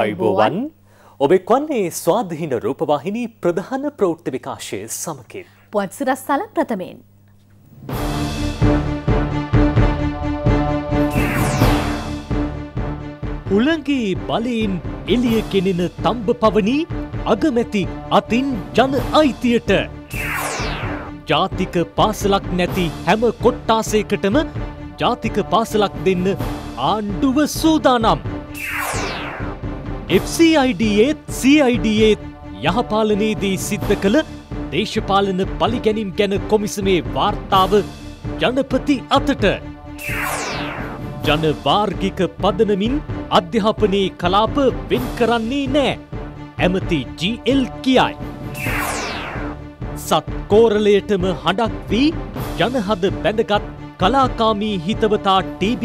ආයුබෝවන් ඔබ එක්වන්නේ ස්වාධීන රූපවාහිනී ප්‍රධාන ප්‍රවෘත්ති විකාශයේ සමගින් පුවත් සිරස්තල ප්‍රථමයෙන් උලංගී බලයෙන් එළිය කෙනෙන තඹ පවණි අගමැති අතින් ජන අයිතියට ජාතික පාසලක් නැති හැම කොට්ටාසයකටම ජාතික පාසලක් දෙන්න ආණ්ඩුව සූදානම්. FCIDAත් CIDAත් යහපාලනයේදී සිද්ධ කළ දේශපාලන පලිගැනීම් ගැන කොමිසමේ වාර්තාව ජනපති අතට. ජන වාර්ගික පදනමින් අධ්‍යාපනයේ කලාප වෙන් කරන්නේ නෑ. ඇමති GL කියයි. සත් කෝරලයටම හඬක් වී ජනහද බැඳගත් කලාකාමී හිතවතා TB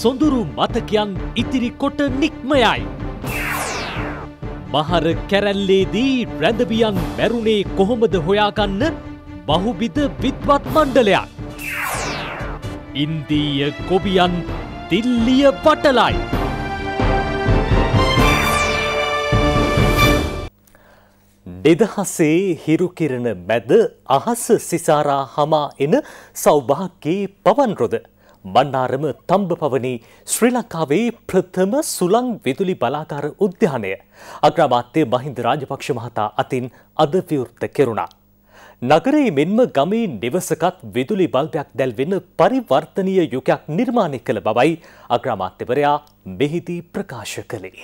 සොඳුරු මතකයන් ඉතිරි කොට නික්මයයි. බහර කැරැල්ලේදී රැඳවියන් මැරුණේ කොහොමද හොයාගන්න බහුබිධ විද්වත් මණ්ඩලයක්. ඉන්දීය කොවියන් දිල්ලිය පටලයි. දෙදහසේ හිරුකිරණ මැද අහස සිසාරා හමා එන සෞභාග්‍යයේ පවන්රොද. බණ්ඩාරම තම්බපවණි ශ්‍රී ලංකාවේ ප්‍රථම සුළං විදුලි බලාගාර උද්‍යානය අග්‍රාමාත්‍ය මහින්ද රාජපක්ෂ මහතා අතින් අද විවෘත කෙරුණා. නගරයේ මෙන්ම ගමේ නිවසකත් විදුලි බල්බයක් දැල්වෙන පරිවර්තනීය යුගයක් නිර්මාණය කළ බවයි අග්‍රාමාත්‍යවරයා මෙහිදී ප්‍රකාශ කළේ.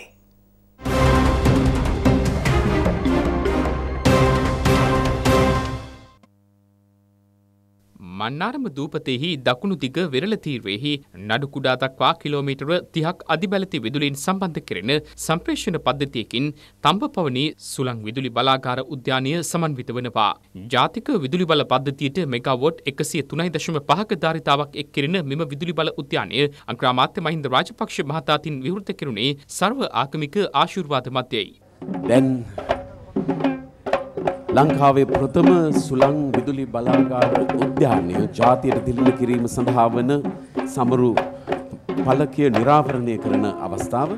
මන්නාරම දූපතෙහි දකුණු දිග වෙරළ තීරුවේහි නඩු කුඩා දක්වා කිලෝමීටර 30ක් අධිබැලති විදුලින් සම්බන්ධ කෙරෙන සම්ප්‍රේෂණ පද්ධතියකින් තඹපවණි සුළං විදුලි බලාගාර උද්‍යානය සමන්විත වෙනවා. ජාතික විදුලි බල පද්ධතියට මෙගාවොට් 103.5ක ධාරිතාවක් එක් කෙරෙන මෙම විදුලි බල උද්‍යානය අග්‍රාමාත්‍ය මහින්ද රාජපක්ෂ මහතාටින් විවෘත කෙරුණේ සර්ව ආගමික ආශිර්වාද මැදයි. දැන් ලංකාවේ ප්‍රථම සුළං විදුලි බලාගාර උද්‍යානය ජාතියට දිළින කිරීම සඳහා වන සමරු පළකිය නිරාවරණය කරන අවස්ථාව.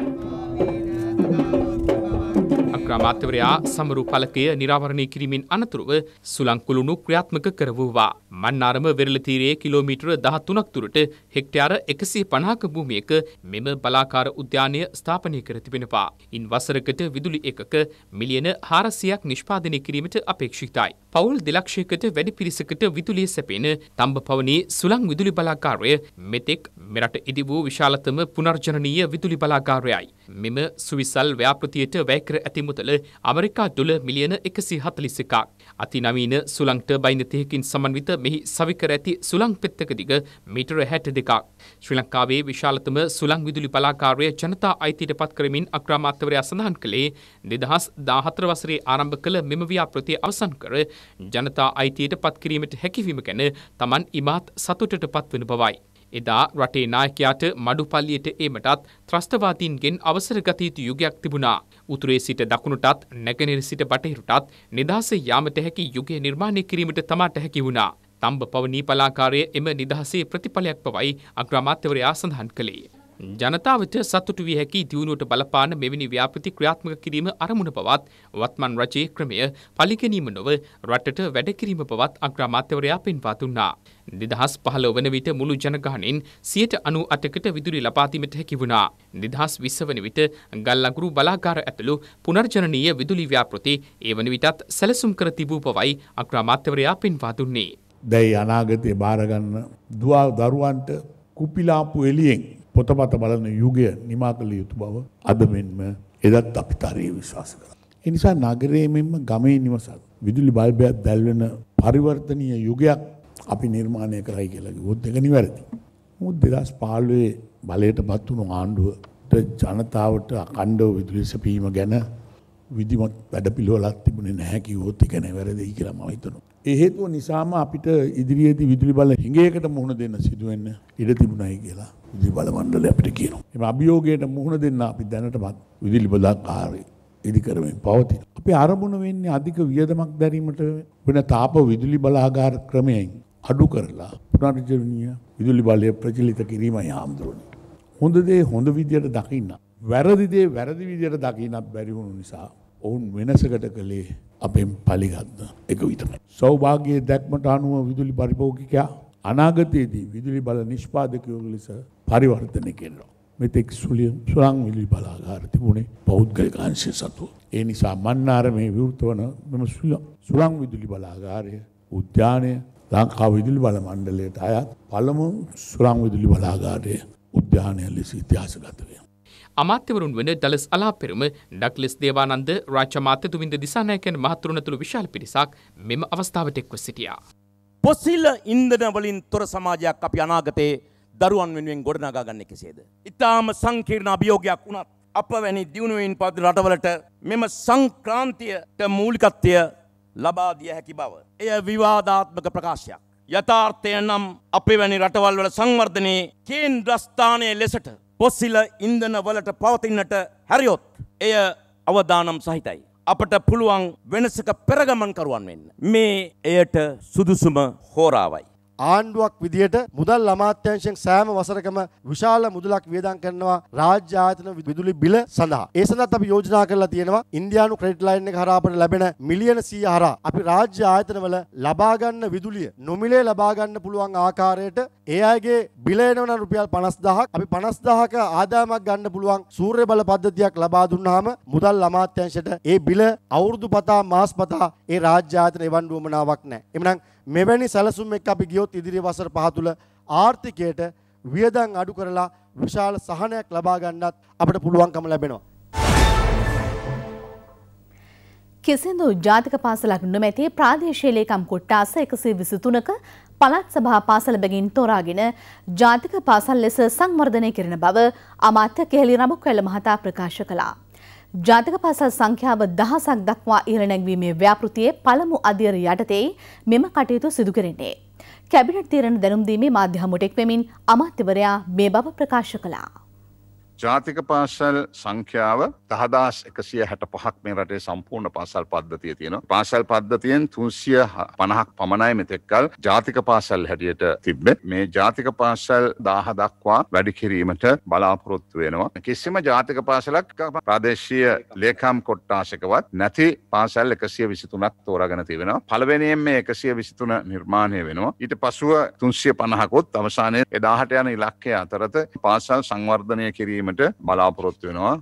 අග්‍රාමාත්‍යවරයා සමරු පළකය නිරාවරණය කිරීමෙන් අනතුරුව සුළංකුළුණු ක්‍රියාත්මක කරවුවා. මන්නාරම වෙරළ තීරයේ කිලෝමීටර 13ක් දුරට හෙක්ටයාර 150ක භූමියක මෙම බලාකාර උද්‍යානය ස්ථාපනය කර තිබෙනවා. ඉන් වසරකට විදුලි එකක මිලියන 400ක් නිෂ්පාදනය කිරීමට අපේක්ෂිතයි. පවුල් 2 ලක්ෂයකට වැඩි පිරිසකට විදුලිය සැපෙන තඹපවණි සුළං විදුලි බලාගාරය මෙතෙක් මෙරට ඉදි වූ විශාලතම පුනර්ජනනීය විදුලි බලාගාරයයි. මෙම සුවිසල් ව්‍යාපෘතියට වැය කර ඇති මුදල ඇමරිකා ඩොලර් මිලියන 141ක්. අතිනවීන සුළං ටර්බයින් 30කින් සමන්විත මෙහි සවිකර ඇති සුළං පෙත්තක දිග මීටර 62ක්. ශ්‍රී ලංකාවේ විශාලතම සුළං විදුලි බලාගාරය ජනතා අයිතියට පත් කරමින් අග්‍රාමාත්‍යවරයා සඳහන් කළේ 2014 වසරේ ආරම්භ කළ මෙම ව්‍යාපෘතිය අවසන් කර ජනතා අයිතියට පත් කිරීමට හැකිවීම ගැන තමන් ඉමහත් සතුටට පත්වන බවයි. එදා රටේ නායකයාට මඩුපල්ලියට ඒමටත් ත්‍රස්තවාදීන්ගෙන් අවසර ගත යුතු යුගයක් තිබුණා. උතුරේ සිට දකුණටත් නැගෙනහිර සිට බටහිරටත් නිදහසේ යාමට හැකි යුගය නිර්මාණය කිරීමට තමාට හැකි වුණා. තඹපවණි බලාගාරයේ එම නිදහසේ ප්‍රතිඵලයක් බවයි අග්‍රාමාත්‍යවරයා සඳහන් කළේ. ජනතාවට සතුටු විය හැකි දියුණුවට බලපාන මෙවැනි ව්‍යාපෘති ක්‍රියාත්මක කිරීම අරමුණ පවත් වත්මන් රජයේ ක්‍රමය පලිගැනීම නොව රටට වැඩ කිරීම පවත් අග්‍රාමාත්‍යවරයා පෙන්වා දුන්නා. 2015 වන විට මුළු ජනගහනෙන් 98%කට විදුලි ලබා දීමට හැකි වුණා. 2020 වන විට ගල්ලඟුරු බලාගාර ඇතුළු පුනර්ජනනීය විදුලි ව්‍යාපෘති ඒ වන විටත් සැලසුම් කර තිබූ බවයි අග්‍රාමාත්‍යවරයා පෙන්වා දුන්නේ. දැයි අනාගතයේ බාර ගන්න දුවා දරුවන්ට කුපිලාපු එළියෙන් පොතපත බලන යුගය නිමා කළ යුතු බව අද මෙන්ම එදත් අපි තරයේ විශ්වාස කරා. ඒ නිසා නගරයේ මෙන්ම ගමේ නිවසත් විදුලි බල්බයක් දැල්වෙන පරිවර්තනීය යුගයක් අපි නිර්මාණය කරයි කියලා කිව්වොත් ඒක නිවැරදි. මොකද 2015 බලයටපත් වුණු ආණ්ඩුවට ජනතාවට අඛණ්ඩව විදුලි සැපීම ගැන විධිමත් වැඩපිළිවෙලක් තිබුණේ නැහැ කිව්වොත් ඒක නිවැරදියි කියලා මම හිතනවා. ඒ හේතුව නිසාම අපිට ඉදිරියේදී විදුලි බල හිඟයකට මුහුණ දෙන්න සිදුවෙන්න ඉඩ තිබුණයි කියලා විදුලි බල මණ්ඩලය අපිට කියනවා. මේ අභියෝගයට මුහුණ දෙන්න අපි දැනටමත් විදුලි බලාකාරය ඉදිකරමින් පවතින. අපි ආරම්භුන වෙන්නේ අධික වියදමක් දැරීමට වෙන තාප විදුලි බලාගාර ක්‍රමයෙන් අඩු කරලා පුනර්ජනනීය විදුලි බලය ප්‍රචලිත කිරීමයි ආම්දරණය. හොඳ දේ හොඳ විදියට දකින්න වැරදිදේ වැරදි විදියට දකින්නත් බැරි වුණු නිසා ඔවුන් වෙනසකට කලේ අපෙන් පලිගත්ත එක විතරයි. සෞභාග්‍යයේ දැක්මට අනුව විදුලි පරිභෝගිකයා අනාගතයේදී විදුලි බල නිෂ්පාදකයෝ ලෙස පරිවර්තනය කරනවා. මෙතෙක් සුළං විදුලි බලාගාර තිබුණේ පෞද්ගලික අංශය සතු. ඒ නිසා මන්නාර මේ විවෘත වන මෙම සුළං විදුලි බලාගාරය උද්‍යානය ලංකාව විදුලි බල මණ්ඩලයට අයත් පළමු සුළං විදුලි බලාගාරය උද්‍යානය ලෙස ඉතිහාසගත වේ. අමාත්‍යවරුන් වන ඩලස් අලාපෙරුම ඩක්ලස් දේවානන්ද රාජමාත්‍ය තුමින්ද දිසානායකයන් මහතුරුණතුළු විශාල පිරිසක් මෙම අවස්ථාවට එක්ව සිටියා. පොසිල ඉන්ධන වලින් තොර සමාජයක් අපි අනාගතයේ දරුවන් වෙනුවෙන් ගොඩනගා ගන්න කෙසේද? ඉතාම සංකීර්ණ අභියෝගයක් වුණත් අප වැනි දියුණුවෙන් පත් රටවලට මෙම සංක්‍රාන්තියට මූලිකත්වය ලබා දිය හැකි බව. එය විවාදාත්මක ප්‍රකාශයක්. යථාර්ථය නම් අපේ වැනි රටවල් වල සංවර්ධනයේ කේන්ද්‍රස්ථානයේ ලෙසට පොසිල ඉන්ධන වලට පවතින්නට හැරියොත් එය අවදානම් සහිතයි. අපට පුළුවන් වෙනසක පෙරගමන් කරුවන් වෙන්න. මේ එයට සුදුසුම හෝරාවයි. ආණ්ඩුවක් විදියට මුදල් අමාත්‍යාංශයෙන් සෑම වසරකම විශාල මුදලක් වියදම් කරනවා රාජ්‍ය ආයතන විදුලි බිල සඳහා. ඒ සඳහාත් අපි යෝජනා කරලා තියෙනවා ඉන්දියානු ක්‍රෙඩිට් ලයින් එක හරහා අපට ලැබෙන මිලියන 100 හරහා අපි රාජ්‍ය ආයතනවල ලබා ගන්න විදුලිය නොමිලේ ලබා ගන්න පුළුවන් ආකාරයට ඒ අයගේ බිල එනවා රුපියල් 50000ක් අපි 50000ක ආදායමක් ගන්න පුළුවන් සූර්ය බල පද්ධතියක් ලබා දුන්නාම මුදල් අමාත්‍යාංශයට ඒ බිල අවුරුදු පතා මාස පතා ඒ රාජ්‍ය ආයතන එවන් වුමනාවක් නැහැ. එමනම් මෙවැනි සැලසුම් එක්ක අපි ගියොත් ඉදිරි වසර 5 තුල ආර්ථිකයට වියදම් අඩු කරලා විශාල සහනයක් ලබා ගන්නත් අපට පුළුවන්කම ලැබෙනවා. කිසිදු ජාතික පාසලක් නොමැති ප්‍රාදේශීය ලේකම් කොට්ටාස 123ක පළාත් සභා පාසල බැගින් තෝරාගෙන ජාතික පාසල් ලෙස සංවර්ධනය කරන බව අමාත්‍ය කෙහෙලි රඹුක්වැල්ල මහතා ප්‍රකාශ කළා. ජාතික පාසල් සංඛ්‍යාව 1000ක් දක්වා ඉහළ නැංවීමේ ව්‍යාපෘතියේ පළමු අදියර යටතේ මෙම කටයුතු සිදු කරන්නේ. කැබිනට් තීරණ දැනුම් දීමේ මාධ්‍ය හමුවටෙක් වෙමින් අමාත්‍යවරයා මේ බව ප්‍රකාශ කළා. ජාතික පාසල් සංඛ්‍යාව 10165ක් මේ රටේ සම්පූර්ණ පාසල් පද්ධතිය තියෙනවා. පාසල් පද්ධතියෙන් 350ක් පමණයි මෙතෙක්කල් ජාතික පාසල් හැටියට තිබෙන්නේ. මේ ජාතික පාසල් 1000 දක්වා වැඩි කිරීමට බලාපොරොත්තු වෙනවා. කිසිම ජාතික පාසලක් ප්‍රාදේශීය ලේකම් කොට්ටාසකවත් නැති පාසල් 123ක් තෝරාගෙන තියෙනවා. පළවෙනියෙන් මේ 123 නිර්මාණය වෙනවා. ඊට පසුව 350කුත් අවසානයේ 1000ට යන ඉලක්කය අතරත පාසල් සංවර්ධනය කිරීම බලාපොරොත්තු වෙනවා.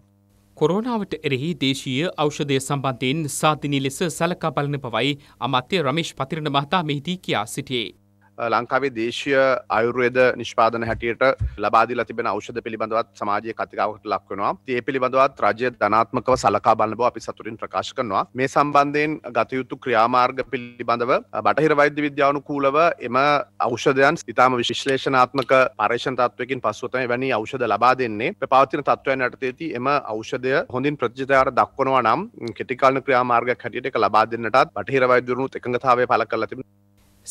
කොරෝනාවට එරෙහි දේශීය ඖෂධය සම්බන්ධයෙන් සාධනීය ලෙස සලකා බලන බවයි අමාත්‍ය රමේෂ් පතිරණ මහතා මෙහිදී කියා සිටියේ. ලංකාවේ දේශීය ආයුර්වේද නිෂ්පාදන හැටියට ලබා දීලා තිබෙන ඖෂධ පිළිබඳවත් සමාජයේ කතිකාවකට ලක් වෙනවා. ඒ පිළිබඳවත් රාජ්‍ය ධනාත්මකව සලකා බලන බව අපි සතුටින් ප්‍රකාශ කරනවා. මේ සම්බන්ධයෙන් ගත යුතු ක්‍රියාමාර්ග පිළිබඳව බටහිර වෛද්‍ය විද්‍යානුකූලව එම ඖෂධයන් ඉතාම විශ්ලේෂණාත්මක පරීක්ෂණ තත්ත්වයකින් පසුව තමයි එවැනි ඖෂධ ලබා දෙන්නේ. පවතින තත්ත්වයන් යටතේදී එම ඖෂධය හොඳින් ප්‍රතිචාර දක්වනවා නම් කෙටි කාලින ක්‍රියාමාර්ගයක් හැටියට ඒක ලබා දෙන්නටත් බටහිර වෛද්‍යවරුනුත් එකඟතාවය පළ කරලා තිබෙනවා.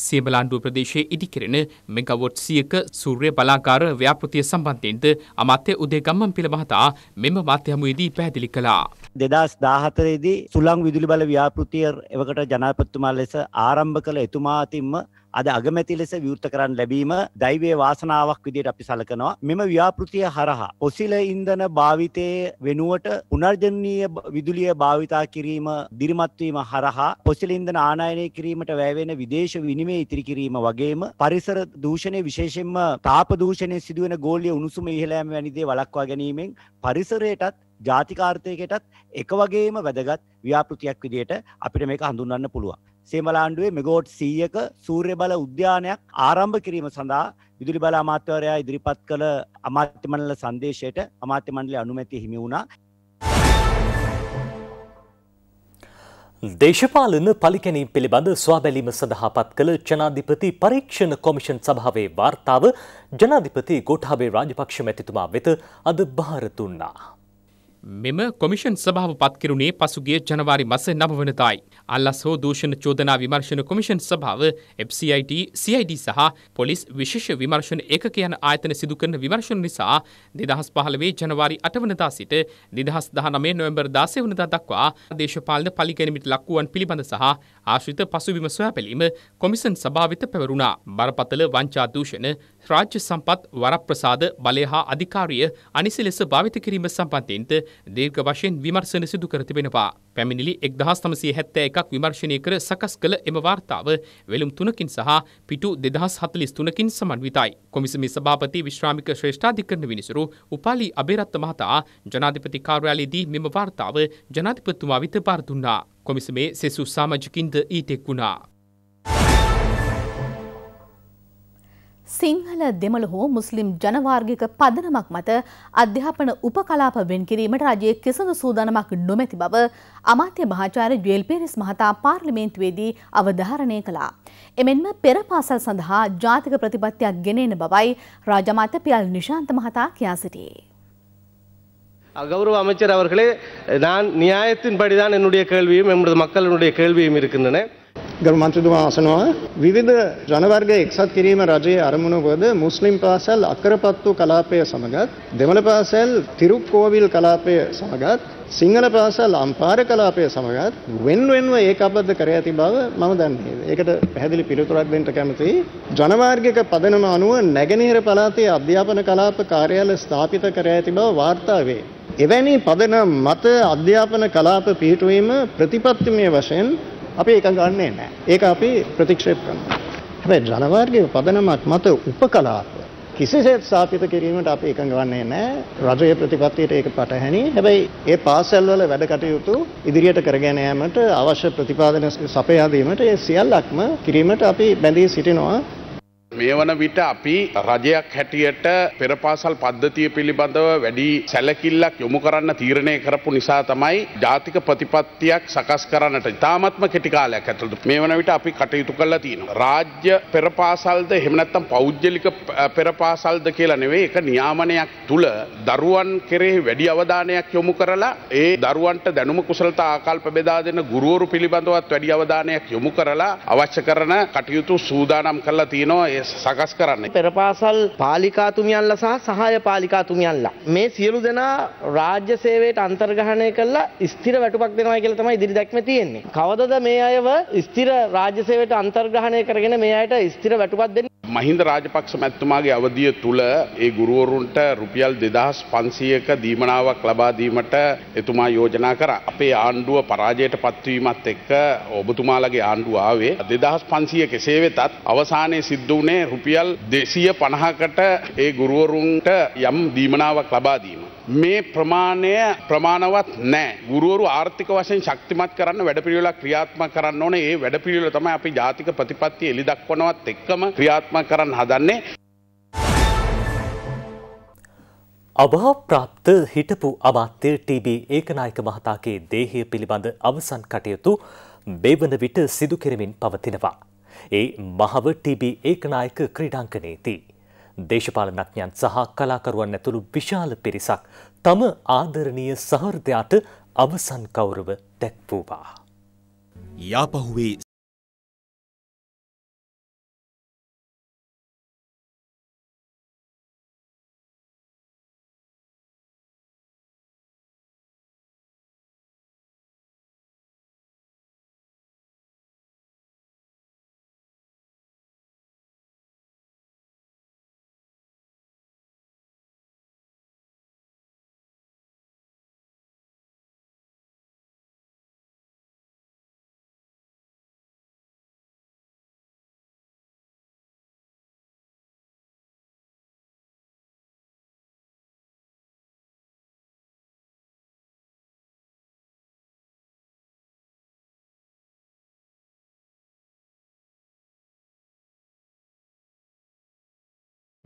සියඹලාන්ඩුව ප්‍රදේශයේ ඉදිකරන මෙගාවොට් 100ක සූර්ය බලාකාර ව්‍යාපෘතිය සම්බන්ධයෙන්ද අමාත්‍ය උදේගම්මන් පිළ මහතා මෙම මාධ්‍ය හමුවේදී පැහැදිලි කළා. 2014 දී සුළං විදුලි බල ව්‍යාපෘතිය එවකට ජනාධිපතිතුමා ලෙස ආරම්භ කළ එතුමා අතින්ම අද අගමැති ලෙස විවෘත කරන්න ලැබීම දෛවයේ වාසනාවක් විදිහට අපි සලකනවා. මෙම ව්‍යාපෘතිය හරහා පොසිල ඉන්ධන භාවිතයේ වෙනුවට පුනර්ජනනීය විදුලිය භාවිතා කිරීම දිරිමත් වීම හරහා පොසිල ඉන්ධන ආනයනය කිරීමට වැය වෙන විදේශ විනිමය ඉතිරි කිරීම වගේම පරිසර දූෂණය විශේෂයෙන්ම තාප දූෂණය සිදුවෙන ගෝලීය උණුසුම ඉහළ යාම වැනි දේ වළක්වා ගැනීමෙන් පරිසරයටත් ජාතික ආර්ථිකයටත් එක වගේම වැදගත් ව්‍යාපෘතියක් විදිහට අපිට මේක හඳුන්වන්න පුළුවන්. සේමලාණ්ඩුවේ මෙගාවොට් 100ක සූර්ය බල උද්‍යානයක් ආරම්භ කිරීම සඳහා විදුලි බල අමාත්‍යවරයා ඉදිරිපත් කළ අමාත්‍ය මණ්ඩල සංදේශයට අමාත්‍ය මණ්ඩලයේ අනුමැතිය හිමි වුණා. දේශපාලන පලිකැනීම් පිළිබඳ සුවබැලීම සඳහා පත් කළ ජනාධිපති පරීක්ෂණ කොමිෂන් සභාවේ වාර්තාව ජනාධිපති ගෝඨාභය රාජපක්ෂ මැතිතුමා වෙත අද භාර දුන්නා. මෙම කොමිෂන් සභාව පත් කෙරුණේ පසුගිය ජනවාරි මාසේ 9 වෙනිදායි. අල්ලස් හෝ දූෂණ චෝදනා විමර්ශන කොමිෂන් සභාව FCIT, CID සහ පොලිස් විශේෂ විමර්ශන ඒකක යන ආයතන සිදු කරන විමර්ශන නිසා 2015 ජනවාරි 8 වෙනිදා සිට 2019 නොවැම්බර් 16 වෙනිදා දක්වා දේශපාලන පලිගැනීමට ලක් වූවන් පිළිබඳ සහ ආශ්‍රිත පසුබිම සොයාබැලීම කොමිෂන් සභාව වෙත පැවරුණා. බරපතල වංචා දූෂණ, රාජ්‍ය සම්පත්, වරප්‍රසාද, බලය හා අධිකාරිය අනිසි ලෙස භාවිත කිරීම සම්බන්ධයෙන්ද දීර්ඝ වශයෙන් විමර්ශන සිදු කර තිබෙනවා. පැමිණිලි 1971ක් විමර්ශනය කර සකස් කළ එම වාර්තාව වෙළුම් 3කින් සහ පිටු 2043කින් සමන්විතයි. කොමිසමේ සභාපති විශ්‍රාමික ශ්‍රේෂ්ඨාධිකරණ විනිසුරු උපාලි අබේරත්න මහතා ජනාධිපති කාර්යාලයේදී මෙම වාර්තාව ජනාධිපතිතුමා වෙත බාර දුන්නා. කොමිසමේ සෙසු සමාජිකින්ද ඊටෙක් වුණා. සිංහල දෙමළ හෝ මුස්ලිම් ජනවාර්ගික පදනමක් මත අධ්‍යාපන උපකලාප වෙන් කිරීමට රජයේ කිසිදු සූදානමක් නොමැති බව අමාත්‍ය මහාචාර්ය ජුවල් පීරිස් මහතා පාර්ලිමේන්තුවේදී අවධාරණය කළා. එමෙන්ම පෙර පාසල් සඳහා ජාතික ප්‍රතිපත්තියක් ගෙනෙන බවයි රාජමාත්‍ය පියල් නිශාන්ත මහතා කියා සිටියේ. அகௌரவ அமைச்சர் அவர்களே, நான் நியாயத்தின்படி தான் என்னுடைய கேள்வியும் எமது மக்களுடைய கேள்வியும் இருக்கின்றன. ගර්මන්තුතුමා අසනවා විවිධ ජනවර්ග එක්සත් කිරීම රජයේ අරමුණකද මුස්ලිම් පාසල් අකරපත්තු කලාපය සමගත් දෙමළ පාසල් තිරුක්කෝවිල් කලාපය සමගත් සිංහල පාසල් අම්පාර කලාපය සමගත් වෙන්වෙන්ව ඒකාබද්ධ කර ඇති බව මම දන්නේ. ඒකට පැහැදිලි පිළිතුරක් දෙන්න කැමතියි. ජනවාර්ගික පදනම අනුව නැගෙනහිර පළාතේ අධ්‍යාපන කලාප කාර්යාලය ස්ථාපිත කර ඇති බව වාර්තා වේ. එවැනි පදනම මත අධ්‍යාපන කලාප පිහිටුවීම ප්‍රතිපත්තිමය වශයෙන් අපි ඒක ගන්නේ නැහැ. ඒක අපි ප්‍රතික්ෂේප කරනවා. හැබැයි ජනවාර්ගික පදනමක් මත උපකලාප කිසිසේත් ස්ථාපිත කිරීමට අපි ඒක ගන්නේ නැහැ. රජයේ ප්‍රතිපත්තියට ඒක පටහැනි. හැබැයි ඒ පාසල් වල වැඩ කටයුතු ඉදිරියට කරගෙන යාමට අවශ්‍ය ප්‍රතිපාදන සපයා දීමට ඒ සියල්ලක්ම කිරීමට අපි බැඳී සිටිනවා. මේ වන විට අපි රජයක් හැටියට පෙර පාසල් පද්ධතිය පිළිබඳව වැඩි සැලකිල්ලක් යොමු කරන්න තීරණය කරපු නිසා තමයි ජාතික ප්‍රතිපත්තියක් සකස් කරන්නට ඉතාමත්ම කෙටි කාලයක් ඇතුළත මේ වන විට අපි කටයුතු කරලා තියෙනවා. රාජ්‍ය පෙර පාසල්ද එහෙම නැත්නම් පෞද්ගලික පෙර පාසල්ද කියලා නෙවෙයි, ඒක නියාමනයක් තුල දරුවන් කෙරෙහි වැඩි අවධානයක් යොමු කරලා ඒ දරුවන්ට දැනුම කුසලතා ආකල්ප බෙදා දෙන ගුරුවරු පිළිබඳවත් වැඩි අවධානයක් යොමු කරලා අවශ්‍ය කරන කටයුතු සූදානම් කරලා තියෙනවා. සකස් කරන්නේ පෙර පාසල් පාලිකාතුමියන්ලා සහ සහාය පාලිකාතුමියන්ලා මේ සියලු දෙනා රාජ්‍ය සේවයට අන්තර්ග්‍රහණය කළා ස්ථිර වැටුපක් දෙනවා කියලා තමයි ඉදිරි දැක්ම තියෙන්නේ. කවදද මේ අයව ස්ථිර රාජ්‍ය සේවයට අන්තර්ග්‍රහණය කරගෙන මේ අයට ස්ථිර වැටුපක් දෙන්නේ? මහින්ද රාජපක්ෂ මැතිතුමාගේ අවධිය තුල ඒ ගුරුවරුන්ට රුපියල් 2500ක දීමනාවක් ලබා දීමට එතුමා යෝජනා කරා. අපේ ආණ්ඩුව පරාජයට පත්වීමත් එක්ක ඔබතුමාලගේ ආණ්ඩුව ආවේ 2500 කෙසේ වෙතත් අවසානයේ සිද්ධ වුණේ රුපියල් 250කට ඒ ගුරුවරුන්ට යම් දීමනාවක් ලබා දීම. මේ ප්‍රමාණය ප්‍රමාණවත් නැහැ. ගුරුවරු ආර්ථික වශයෙන් ශක්තිමත් කරන්න වැඩපිළිවෙලක් ක්‍රියාත්මක කරන්න ඕනේ. ඒ වැඩපිළිවෙල තමයි අපි ජාතික ප්‍රතිපත්තිය එළි දක්වනවත් එක්කම ක්‍රියාත්මක කරන්න හදන්නේ. අභාව ප්‍රාප්ත හිටපු අමාත්‍ය ටීබී ඒකනායක මහතාගේ දේහය පිළිබඳ අවසන් කටයුතු මේ වන විට සිදු කෙරෙමින් පවතිනවා. ඒ මහව ටීබී ඒකනායක ක්‍රීඩාංගණයේදී දේශපාලනඥයන් සහ කලාකරුවන් ඇතුළු විශාල පිරිසක් තම ආදරණීය සහෘදයාට අවසන් ගෞරව දැක්වුවා. යාපහුවේ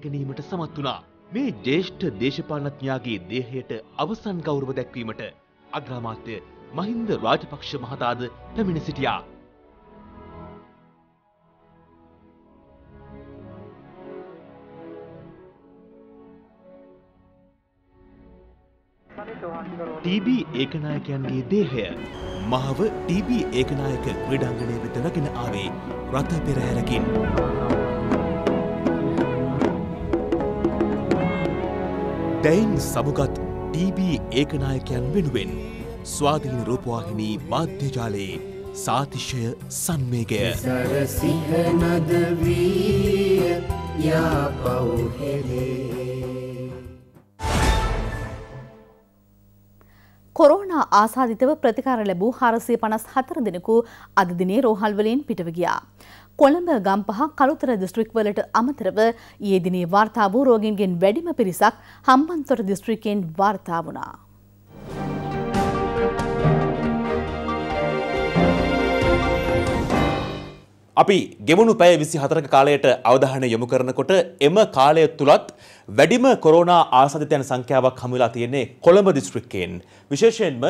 ගැනීමට සමත් වුණා. මේ ජ්‍යෙෂ්ඨ දේශපාලනඥයාගේ දේහයට අවසන් ගෞරව දැක්වීමට අග්‍රාමාත්‍ය මහින්ද රාජපක්ෂ මහතාද පැමිණ සිටියා. ටීබී ඒකනායකයන්ගේ දේහය මහව ටීබී ඒකනායක ක්‍රීඩාංගණය වෙත රැගෙන ආවේ රථ පෙරහැරකින්. දැයින් සමුගත් ටීබී ඒකනායකයන් වෙනුවෙන් ස්වාධීන රූපවාහිනී මාධ්‍ය ජාලයේ සාතිශය සන්වේගය සරසිහ නද වී යා පවුහෙලේ කොරෝනා ආසාදිතව ප්‍රතිකාර ලැබූ 454 දෙනෙකු අද දිනේ රෝහල් වලින් පිටව ගියා. කොළඹ ගම්පහ කළුතර දිස්ත්‍රික් වලට අමතරව ඊයේ දිනේ වාර්තා වූ රෝගීන්ගෙන් වැඩිම පිරිසක් හම්බන්තොට දිස්ත්‍රික්කයෙන් වාර්තා වුණා. අපි ගෙවුණු පැය 24ක කාලයට අවධානය යොමු කරනකොට එම කාලය තුලත් වැඩිම කොරෝනා ආසාදිතයන් සංඛ්‍යාවක් හමු වෙලා තියෙන්නේ කොළඹ දිස්ත්‍රික්කයෙන්. විශේෂයෙන්ම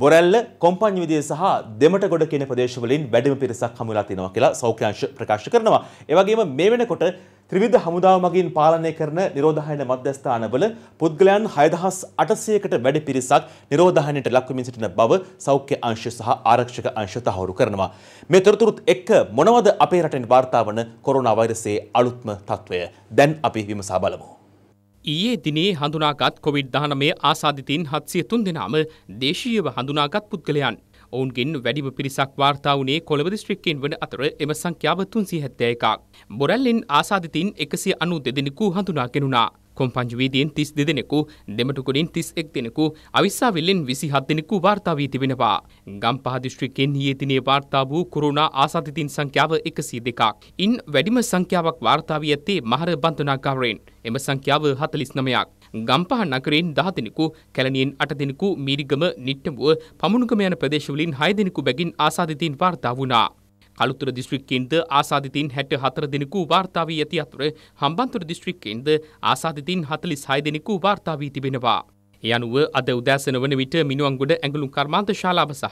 බොරැල්ල, කොම්පඤ්ඤවිදිය සහ දෙමටගොඩ කියන ප්‍රදේශවලින් වැඩිම පිරිසක් හමු වෙලා තිනවා කියලා සෞඛ්‍යාංශ ප්‍රකාශ කරනවා. ඒ වගේම මේ වෙනකොට ත්‍රිවිධ හමුදාව මගින් පාලනය කරන නිරෝධායන මධ්‍යස්ථානවල පුද්ගලයන් 6800කට වැඩි පිරිසක් නිරෝධායනයට ලක් වෙමින් සිටින බව සෞඛ්‍ය අංශ සහ ආරක්ෂක අංශ තහවුරු කරනවා. මේ තොරතුරුත් එක්ක මොනවද අපේ රටෙන් වාර්තා වන කොරෝනා වෛරසයේ අලුත්ම තත්ත්වය? දැන් අපි විමසා බලමු. ඊයේ දිනේ හඳුනාගත් කොවිඩ්-19 ආසාදිතින් 703 දෙනාම දේශීයව හඳුනාගත් පුද්ගලයන්. ඔවුන්ගෙන් වැඩිම පිරිසක් වාර්තා වුණේ කොළඹ දිස්ත්‍රික්කයෙන් වන අතර එම සංඛ්‍යාව 371ක්. බොරැල්ලෙන් ආසාදිතින් 192 දෙනෙකු හඳුනාගෙන වුණා. කොම්පඤ්ඤවිදියෙන් 32 දෙනෙකු, දෙමටුගොඩින් 31 දෙනෙකු, අවිස්සාවේලෙන් 27 දෙනෙකු වාර්තා වී තිබෙනවා. ගම්පහ දිස්ත්‍රික්කයෙන් ඊයේ දිනේ වාර්තා වූ කොරෝනා ආසාදිතින් සංඛ්‍යාව 102ක්. ඉන් වැඩිම සංඛ්‍යාවක් වාර්තා වී ඇත්තේ මහර බන්තනාගාරයෙන්. එම සංඛ්‍යාව 49ක්. ගම්පහ නගරයෙන් 10 දෙනෙකු, කැලණියෙන් 8 දෙනෙකු, මීරිගම, නිට්ටඹුව, පමුණුගම යන ප්‍රදේශවලින් 6 දෙනෙකු බැගින් ආසාදිතයින් වාර්තා වුණා. කළුතර දිස්ත්‍රික්කයෙන්ද ආසාදිතයින් 64 දෙනෙකු වාර්තා වී ඇති අතර හම්බන්තොට දිස්ත්‍රික්කයෙන්ද ආසාදිතයින් 46 දෙනෙකු වාර්තා වී තිබෙනවා. ඒ අනුව අද උදෑසන වන විට මිනුවන්ගොඩ ඇඟලුම් කර්මාන්ත ශාලාව සහ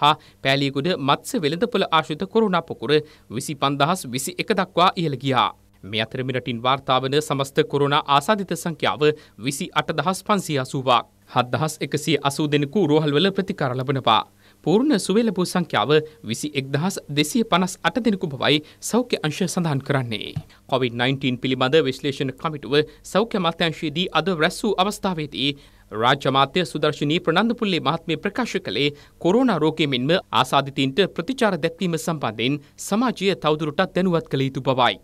පෑලියගොඩ මත්ස්‍ය වෙළඳපොළ ආශ්‍රිත කොරෝනා පොකුර 25021 දක්වා ඉහළ ගියා. මේ අතර මෙරටින් වාර්තා වන සමස්ත කොරෝනා ආසාදිත සංඛ්‍යාව 28580ක්. 7180 දෙනෙකු රෝහල්වල ප්‍රතිකාර ලබනවා. පූර්ණ සුවය ලැබූ සංඛ්‍යාව 21258 දෙනෙකු බවයි සෞඛ්‍ය අංශ සඳහන් කරන්නේ. COVID-19 පිළිබඳ විශ්ලේෂණ කමිටුව සෞඛ්‍ය අමාත්‍යාංශයේදී අද රැස් වූ අවස්ථාවේදී රාජ්‍ය අමාත්‍ය සුදර්ශනී ප්‍රනන්දපුල්ලේ මහත්මිය ප්‍රකාශ කළේ කොරෝනා රෝගයේ මෙන්ම ආසාදිතයින්ට ප්‍රතිචාර දැක්වීම සම්බන්ධයෙන් සමාජය තවදුරටත් දැනුවත් කළ යුතු බවයි.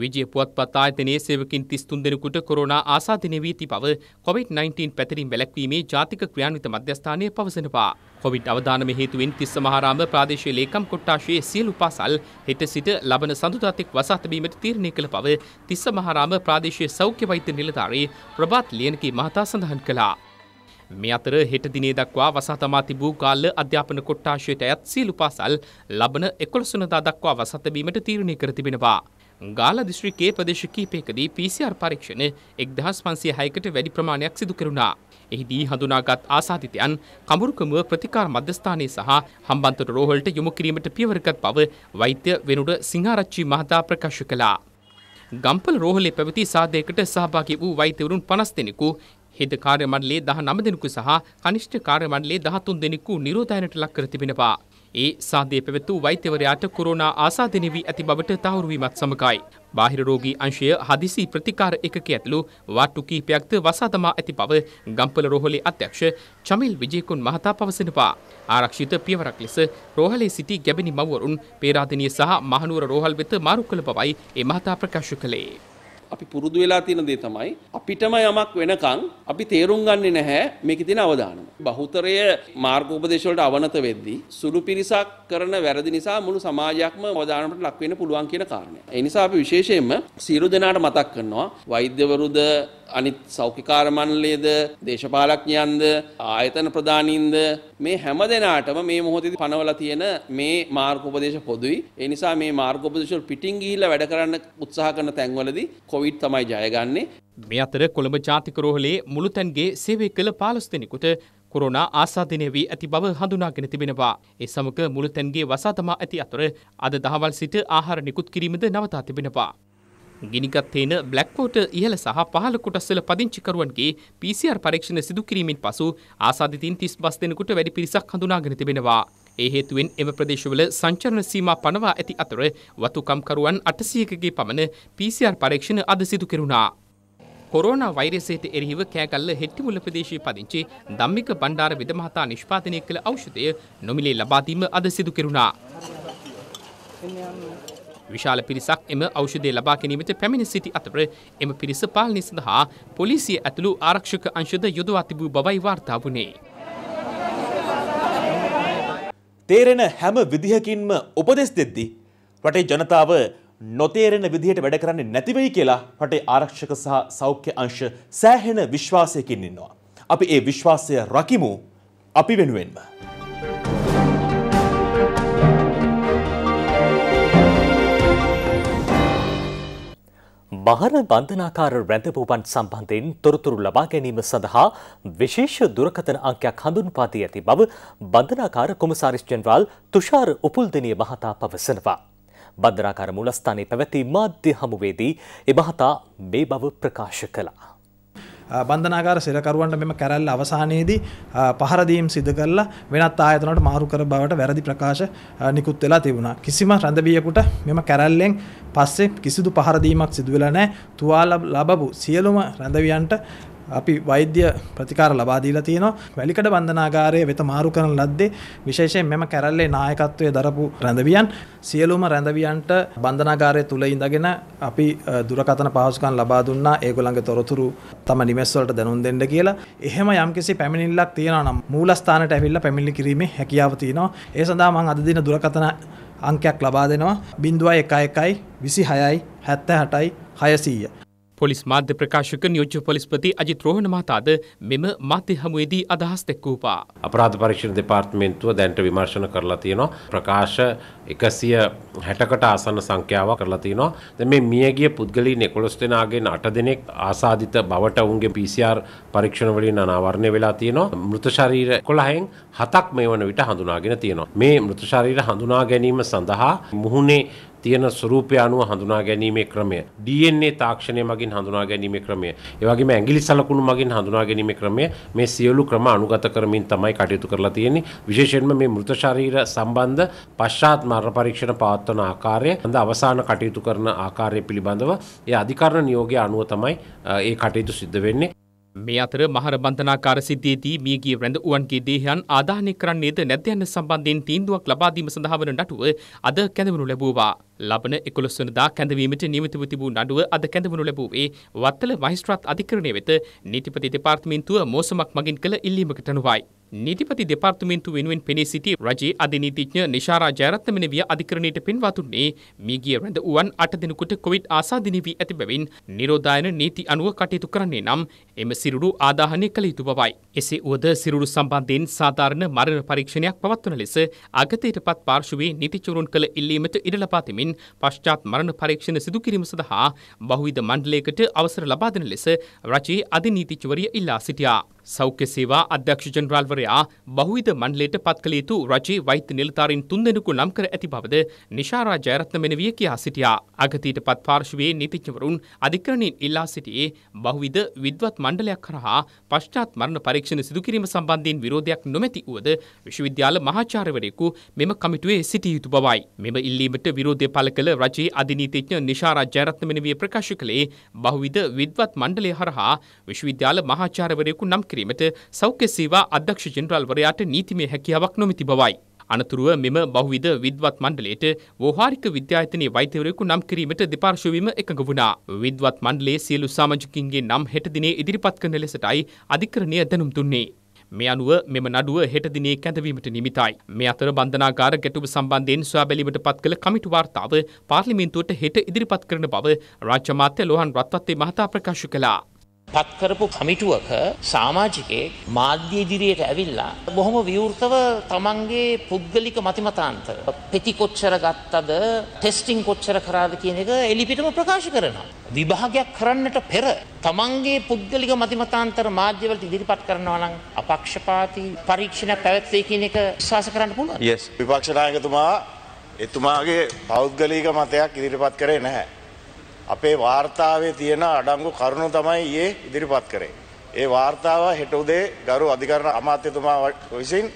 විජය පුවත්පත් ආයතනයේ සේවකින් 33 දෙනෙකුට කොරෝනා ආසාදිත වී තිබෙන බව COVID-19 පැතිරීම වැළැක්වීමේ ජාතික ක්‍රියාන්විත මධ්‍යස්ථානය පවසනවා. කොවිඩ් අවදානම හේතුවෙන් තිස්ස මහාරාම ප්‍රාදේශීය ලේකම් කොට්ටාශයේ සියලු පාසල් හෙට සිට ලබන සඳුදාත් එක් වසා තැබීමට තීරණය කළ බව තිස්ස මහාරාම ප්‍රාදේශීය සෞඛ්‍ය වෛද්‍ය නිලධාරී ප්‍රභාත් ලියනකී මහතා සඳහන් කළා. මේ අතර හෙට දිනේ දක්වා වසා තමා තිබූ ගාල්ල අධ්‍යාපන කොට්ටාශයට අයත් සියලු පාසල් ලබන 11 වෙනිදා දක්වා වසා තැබීමට තීරණය කර තිබෙනවා. ගාල්ල දිස්ත්‍රික්කයේ ප්‍රදේශ කිහිපයකදී PCR පරීක්ෂණ 1506කට වැඩි ප්‍රමාණයක් සිදු කෙරුණා. එහිදී හඳුනාගත් ආසාදිතයන් කඹුරුකමුව ප්‍රතිකාර මධ්‍යස්ථානයේ සහ හම්බන්තොට රෝහලට යොමු කිරීමට පියවරගත් බව වෛද්‍ය වෙනුඩ සිංහාරච්චි මහතා ප්‍රකාශ කළා. ගම්පල රෝහලේ පැවති සාදයකට සහභාගී වූ වෛද්‍යවරුන් 50 දෙනෙකු, හෙද කාර්ය මණ්ඩලයේ 19 දෙනෙකු සහ කනිෂ්ඨ කාර්ය මණ්ඩලයේ 13 දෙනෙකු නිරෝධායනයට ලක් කර තිබෙනවා. ඒ සාදයේ පැවතු වෛද්‍යවරයාට කොරෝනා ආසාදිත වී ඇති බවට තහවුරු වීමත් සමගයි. බාහිර රෝගී අංශය හදිසි ප්‍රතිකාර ඒකකයේ ඇතුළු වාට්ටු කිහිපයක්ද වසා දමා ඇති බව ගම්පල රෝහලේ අධ්‍යක්ෂ චමිල් විජේකුන් මහතා පවසනවා. ආරක්ෂිත පියවරක් ලෙස රෝහලේ සිටි ගැබිනි මව්වරුන් පේරාදෙණිය සහ මහනුවර රෝහල් වෙත මාරු කළ බවයි ඒ මහතා ප්‍රකාශ කළේ. අපි පුරුදු වෙලා තියෙන දේ තමයි අපිටම යමක් වෙනකන් අපි තේරුම් ගන්නේ නැහැ මේකේ තියෙන අවදානම. බහුතරය මාර්ගෝපදේශ වලට අවනත වෙද්දී සුළු පිරිසක් කරන වැරදි නිසා මුළු සමාජයක්ම අවදානමට ලක් වෙන්න පුළුවන් කියන කාරණය. ඒ නිසා අපි විශේෂයෙන්ම සියලු දෙනාට මතක් කරනවා වෛද්‍යවරුද අනිත් සෞඛ්‍ය කාර්ය මණ්ඩලයේද දේශපාලඥයන්ද ආයතන ප්‍රධානීන්ද මේ හැම දෙනාටම මේ මොහොතේදී පනවලා තියෙන මේ මාර්ගෝපදේශ පොදුයි. ඒ නිසා මේ මාර්ගෝපදේශ වල පිටින් ගිහිල්ලා වැඩ කරන්න උත්සාහ කරන තැන්වලදී කොවිඩ් තමයි ජයගන්නේ. මේ අතර කොළඹ ජාතික රෝහලේ මුළුතැන්ගේ සේවය කළ 15 දෙනෙකුට කොරෝනා ආසාදිත වී ඇති බව හඳුනාගෙන තිබෙනවා. ඒ සමග මුළුතැන්ගේ වසා තමා ඇති අතර අද දහවල් සිට ආහාර නිකුත් කිරීමද නවතා තිබෙනවා. गिनीगत थेन ब्लैककोट इहल सह पहल कोटस्वल पदिंचिकरुवन्गे पीसीआर परीक्षण सिदु किरीमेන් පසු ආසාදිතින් 35 දෙනෙකුට වැඩි පිරිසක් හඳුනාගෙන තිබෙනවා. ඒ හේතුවෙන් එම ප්‍රදේශවල සංචරණ සීමා පනවා ඇති අතර වතුකම්කරුවන් 800 ගේ පමණ PCR පරීක්ෂණ අද සිදු කෙරුණා. කොරෝනා වෛරසයට එරෙහිව කෑගල්ල හෙට්ටිමුල ප්‍රදේශයේ පදිංචි ධම්මික බණ්ඩාර විද මහතා නිෂ්පාදනය කළ ඖෂධය නොමිලේ ලබා දීම අද සිදු කෙරුණා. විශාල පිරිසක් එම ඖෂධය ලබා ගැනීමට පැමිණ සිටි අතර එම පිරිස පාලනය සඳහා පොලිසිය ඇතුළු ආරක්ෂක අංශද යොදවා තිබූ බවයි වාර්තා වුණේ. තේරෙන හැම විදිහකින්ම උපදෙස් දෙද්දී රටේ ජනතාව නොතේරෙන විදිහට වැඩ කරන්නේ නැති වෙයි කියලා රටේ ආරක්ෂක සහ සෞඛ්‍ය අංශ සෑහෙන විශ්වාසයකින් ඉන්නවා. අපි ඒ විශ්වාසය රකිමු අපි වෙනුවෙන්ම. බහර බන්ධනාකාර රැඳවුවන් සම්බන්ධයෙන් තොරතුරු ලබා ගැනීම සඳහා විශේෂ දුරකථන අංකයක් හඳුන්වා දී ඇති බව බන්ධනාකාර කොමසාරිස් ජෙනරාල් තුෂාර උපුල්දෙනිය මහතා පවසනවා. බන්ධනාකාර මූලස්ථානයේ පැවති මාධ්‍ය හමුවේදී ඒ මහතා මේ බව ප්‍රකාශ කළා. බන්ධනාකාර සිරකරුවන්ට මෙම කැරැල්ල අවසානයේදී පහර දීම් සිදු කරලා වෙනත් ආයතනවලට මාරු කර බවට වැරදි ප්‍රකාශ නිකුත් වෙලා තිබුණා. කිසිම රැඳවියෙකුට මෙම කැරැල්ලෙන් පස්සේ කිසිදු පහර දීමක් සිදු වෙලා නැහැ. තුවාල ලැබපු සියලුම රැඳවියන්ට අපි වෛද්‍ය ප්‍රතිකාර ලබා දීලා තියෙනවා. වැලිකඩ බන්ධනාගාරයේ වෙත මාරු කරන ලද්දේ විශේෂයෙන් මෙම කැරැල්ලේ නායකත්වයේ දරපු රැඳවියන් සියලුම රැඳවියන්ට බන්ධනාගාරය තුල ඉඳගෙන අපි දුරකථන පහසුකම් ලබා දුන්නා. ඒගොල්ලන්ගේ තොරතුරු තම නිවෙස් වලට දැනුම් දෙන්න කියලා. එහෙම යම්කිසි පැමිණිල්ලක් තියෙනවා නම් මූලස්ථානයට ඇවිල්ලා පැමිණිලි කිරීමේ හැකියාව තියෙනවා. ඒ සඳහා මම අද දින දුරකථන අංකයක් ලබා දෙනවා 011 26 78 600. පොලිස් මාධ්‍ය ප්‍රකාශක නියෝජ්‍ය පොලිස්පති අජිත් රෝහණ මහතාද මෙම මාධ්‍ය හමුවේදී අදහස් දක්වුවා. අපරාධ පරීක්ෂණ දෙපාර්තමේන්තුව දැනට විමර්ශන කරලා තියෙනවා. ප්‍රකාශ 160කට ආසන්න සංඛ්‍යාවක් කරලා තියෙනවා. දැන් මේ මියගිය පුද්ගලයන් 11 දෙනාගෙන් 8 දෙනෙක් ආසාදිත බවට ඔවුන්ගේ PCR පරීක්ෂණ වලින් අනාවරණය වෙලා තියෙනවා. මృత ශරීර 11න් 7ක් මේ වන විට හඳුනාගෙන තියෙනවා. මේ මృత ශරීර හඳුනා ගැනීම සඳහා මුහුණේ තියෙන ස්වරූපය අනුව හඳුනා ගැනීමේ ක්‍රමය, DNA තාක්ෂණය මගින් හඳුනා ගැනීමේ ක්‍රමය, ඒ වගේම ඇඟිලි සලකුණු මගින් හඳුනා ගැනීමේ ක්‍රමය, මේ සියලු ක්‍රම අනුගත කරමින් තමයි කටයුතු කරලා තියෙන්නේ. විශේෂයෙන්ම මේ මృత ශරීර සම්බන්ධ පශ්චාත් මරණ පරීක්ෂණ පවත්වන ආකාරය, අද අවසාන කටයුතු කරන ආකාරය පිළිබඳව ඒ අධිකරණ නියෝගය අනුව තමයි ඒ කටයුතු සිද්ධ වෙන්නේ. මේ අතර මහර බන්ධනාකාර සිද්ධියේදී මියගිය රැඳවුවන්ගේ දේහයන් ආදාහනය කරන්නේද නැද්ද යන සම්බන්ධයෙන් තීන්දුවක් ලබා දීම සඳහා වන නඩුව අද කැඳවනු ලැබුවා. ලබන 11 වෙනිදා කැඳවීමට නියමිත වූ තිබූ නඩුව අද කැඳවනු ලැබුවේ වත්තල මහේස්ත්‍රාත් අධිකරණය වෙත නීතිපති දෙපාර්තමේන්තුව මෝසමක් මගින් කළ ඉල්ලීමකට අනුවයි. නීතිපති දෙපාර්තමේන්තුව වෙනුවෙන් පෙනී සිටි රජයේ අධිනීතිඥ නිශාරා ජයරත්න මෙනවිය අධිකරණයට පෙන්වා දුන්නේ මියගිය රැඳවුවන් 8 දිනකට කොවිඩ් ආසාදිනී වී ඇති බැවින් නිරෝධායන නීති අනුව කටයුතු කරන්නේ නම් එම සිරුරු ආදාහනය කළ යුතු බවයි. එසේ වුවද සිරුරු සම්බන්ධයෙන් සාධාරණ මරණ පරීක්ෂණයක් පවත්වන ලෙස අගතයටපත් පාර්ශවයේ නීතිචරුන් කළ ඉල්ලීමට ඉඩ ලබා දෙමින් පශ්චාත් මරණ පරීක්ෂණ සිදු කිරීම සඳහා බහුවිධ මණ්ඩලයකට අවසර ලබා දෙන ලෙස රජයේ අධිනීතිචවරිය ඉල්ලා සිටියා. සෞඛ්‍ය සේවා අධ්‍යක්ෂ ජෙනරාල්වරයා බහුවිධ මණ්ඩලයට පත් කළ යුතු රජයේ වෛද්‍ය නිලධාරීන් 3 දෙනෙකු නම් කර ඇති බවද නිශාරා ජයරත්න මෙනවිය කියා සිටියා. අගතයටපත් පාර්ශවයේ නීතිචවරුන් අධිකරණයෙන් ඉල්ලා සිටියේ බහුවිධ විද්වත් මණ්ඩලයක් කරහා පශ්චාත් මරණ පරීක්ෂණ සිදු කිරීම සම්බන්ධයෙන් විරෝධයක් නොමැති වුවද විශ්වවිද්‍යාල මහාචාර්යවරයෙකු මෙම කමිටුවේ සිටිය යුතු බවයි. මෙම ඉල්ලීමට විරෝධය පළ කළ රජයේ අධිනීතිඥ නිශාරා ජයරත්න මෙනවිය ප්‍රකාශ කළේ බහුවිධ විද්වත් මණ්ඩලය හරහා විශ්වවිද්‍යාල මහාචාර්යවරයෙකු නම් කිරීමට සෞඛ්‍ය සේවා අධ්‍යක්ෂ ජෙනරාල්වරයාට නීතිමය හැකියාවක් නොමැති බවයි. අනතුරුව මෙම බහුවිධ විද්වත් මණ්ඩලයට ව්‍යවහාරික විද්‍යායතනයේ වෛද්‍යවරයෙකු නම් කිරීමට දෙපාර්ශ්වයම එකඟ වුණා. විද්වත් මණ්ඩලයේ සියලු සමාජිකින්ගේ නම් හෙට දිනේ ඉදිරිපත් කරන ලෙසටයි අධිකරණය දැනුම් දුන්නේ. මේ අනුව මෙම නඩුව හෙට දිනේ කැඳවීමට නිමිතයි. මේ අතර බන්ධනාගාර ගැටුම සම්බන්ධයෙන් සොයා බැලීමට පත් කළ කමිටු වාර්තාව පාර්ලිමේන්තුවට හෙට ඉදිරිපත් කරන බව රාජ්‍ය අමාත්‍ය ලෝහන් රත්වත්තේ මහතා ප්‍රකාශ කළා. පත් කරපු කමිටුවක සමාජිකයෙක් මාධ්‍ය ඉදිරියට ඇවිල්ලා බොහොම විවෘතව තමන්ගේ පුද්ගලික මතිමතාන්තර පෙති කොච්චර ගත්තද ටෙස්ටිං කොච්චර කරාද කියන එක එලිපිටම ප්‍රකාශ කරනවා. විභාගයක් කරන්නට පෙර තමන්ගේ පුද්ගලික මතිමතාන්තර මාධ්‍යවලට ඉදිරිපත් කරනවා නම් අපක්ෂපාතී පරීක්ෂණ පැවැත්වේ කියන එක විශ්වාස කරන්න පුළුවන්. Yes. විපක්ෂ නායකතුමා එතුමාගේ පෞද්ගලික මතයක් ඉදිරිපත් කරේ නැහැ. අපේ වාර්තාවේ තියෙන අඩංගු කරුණු තමයි ඊයේ ඉදිරිපත් කරේ. ඒ වාර්තාව හෙට උදේ ගරු අධිකරණ අමාත්‍යතුමා විසින්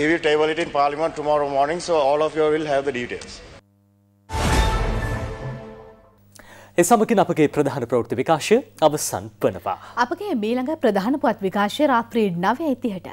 he will table it in Parliament tomorrow morning, so all of you will have the details. ඒ සමගින් අපගේ ප්‍රධාන ප්‍රවෘත්ති විකාශය අවසන් වනවා. අපගේ ඊළඟ ප්‍රධාන පුවත් විකාශය රාත්‍රී 9:30ට.